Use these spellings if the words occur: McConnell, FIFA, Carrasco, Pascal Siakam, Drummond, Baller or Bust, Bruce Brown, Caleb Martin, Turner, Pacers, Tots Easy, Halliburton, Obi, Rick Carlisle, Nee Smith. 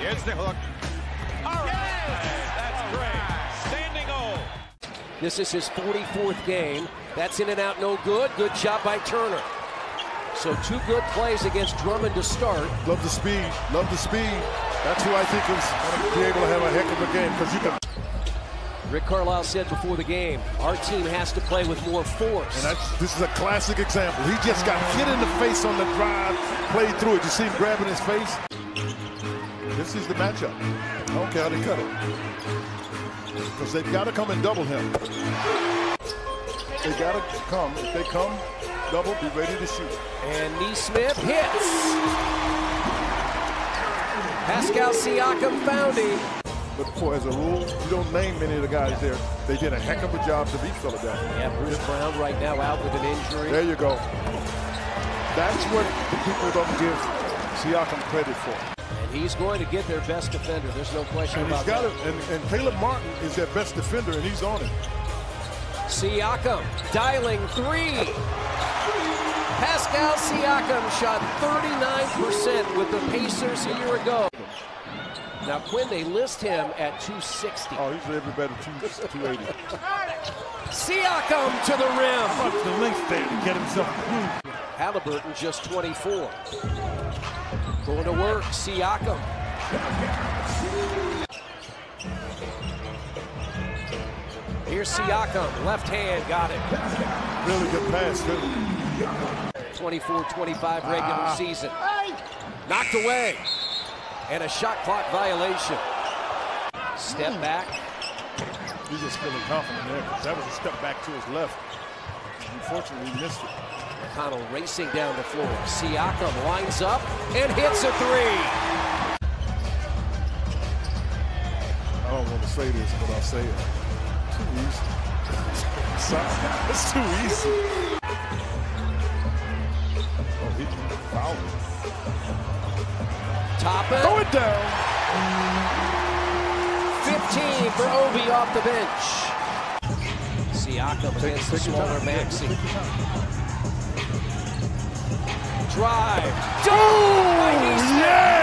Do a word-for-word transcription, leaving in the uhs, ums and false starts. Here's the hook. All right. Yes! That's great. Standing O. This is his forty-fourth game. That's in and out, no good. Good job by Turner. So two good plays against Drummond to start. Love the speed. Love the speed. That's who I think is going to be able to have a heck of a game, because you can. Rick Carlisle said before the game, our team has to play with more force. And that's, this is a classic example. He just got hit in the face on the drive, played through it. You see him grabbing his face? This is the matchup. I don't care how they cut it, because they've got to come and double him. They got to come. If they come, double, be ready to shoot. And Nee Smith hits. Pascal Siakam found him. But for, as a rule, you don't name many of the guys there. They did a heck of a job to beat Philadelphia. Yeah, Bruce Brown right now out with an injury. There you go. That's what the people don't give Siakam credit for. And he's going to get their best defender. There's no question and about he's got that. It, and, and Caleb Martin is their best defender, and he's on it. Siakam dialing three. Pascal Siakam shot thirty-nine percent with the Pacers a year ago. Now, Quinn, they list him at two sixty. Oh, he's every better two eighty. Siakam to the rim. How about the length there to get himself? Halliburton just twenty-four. Going to work, Siakam. Here's Siakam, left hand, got it. Really good pass, too. twenty-four twenty-five regular ah. season. Knocked away. And a shot clock violation. Step back. He's just feeling confident there. That was a step back to his left. Unfortunately, he missed it. McConnell racing down the floor. Siakam lines up and hits a three. I don't want to say this, but I'll say it. Too easy. It's too easy. Oh, he fouled. Top it. Throw it down. fifteen for Obi off the bench. Siakam against the smaller Maxi. Drive. Oh, yeah!